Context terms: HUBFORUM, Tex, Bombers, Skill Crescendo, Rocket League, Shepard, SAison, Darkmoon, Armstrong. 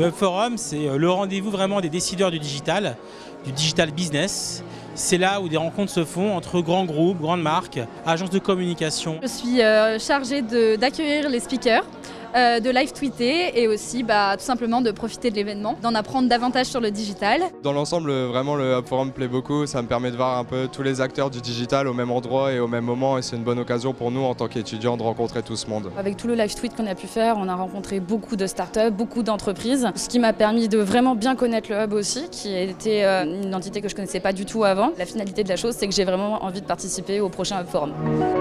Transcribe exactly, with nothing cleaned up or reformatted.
Le forum, c'est le rendez-vous vraiment des décideurs du digital, du digital business. C'est là où des rencontres se font entre grands groupes, grandes marques, agences de communication. Je suis euh, chargée d'accueillir les speakers, euh, de live tweeter et aussi bah, tout simplement de profiter de l'événement, d'en apprendre davantage sur le digital. Dans l'ensemble, vraiment le HUBFORUM plaît beaucoup, ça me permet de voir un peu tous les acteurs du digital au même endroit et au même moment et c'est une bonne occasion pour nous en tant qu'étudiants de rencontrer tout ce monde. Avec tout le live tweet qu'on a pu faire, on a rencontré beaucoup de startups, beaucoup d'entreprises, ce qui m'a permis de vraiment bien connaître le Hub aussi, qui était euh, une entité que je ne connaissais pas du tout avant. La finalité de la chose, c'est que j'ai vraiment envie de participer au prochain HUBFORUM.